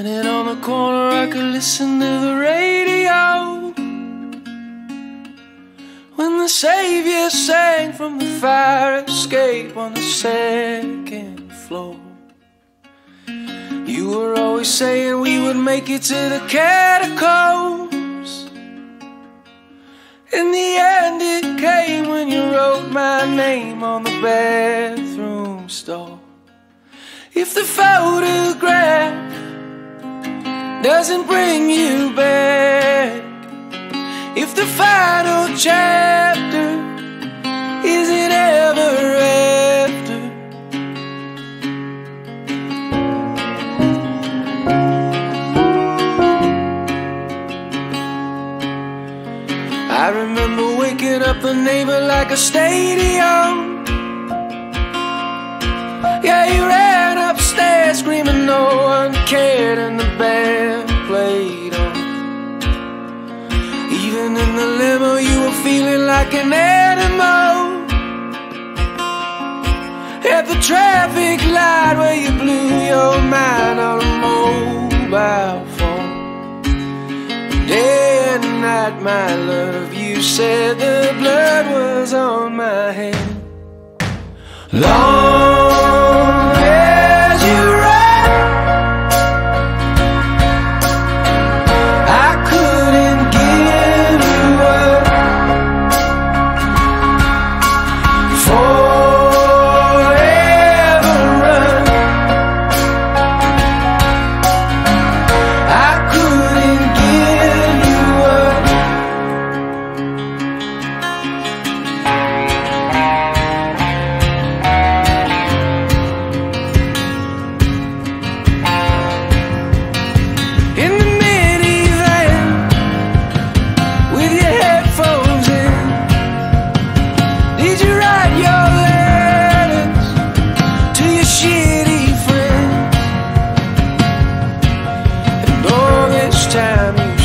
Standing on the corner, I could listen to the radio when the Savior sang from the fire escape on the second floor. You were always saying we would make it to the catacombs. In the end it came when you wrote my name on the bathroom stall. If the photograph doesn't bring you back, if the final chapter isn't ever after, I remember waking up a neighbor like a stadium. Yeah, you ran upstairs screaming no one cared, and the band played on. Even in the limo you were feeling like an animal. At the traffic light where you blew your mind on a mobile phone. Day and night, my love, you said the blood was on my hand. Long as you shitty friend, and all this time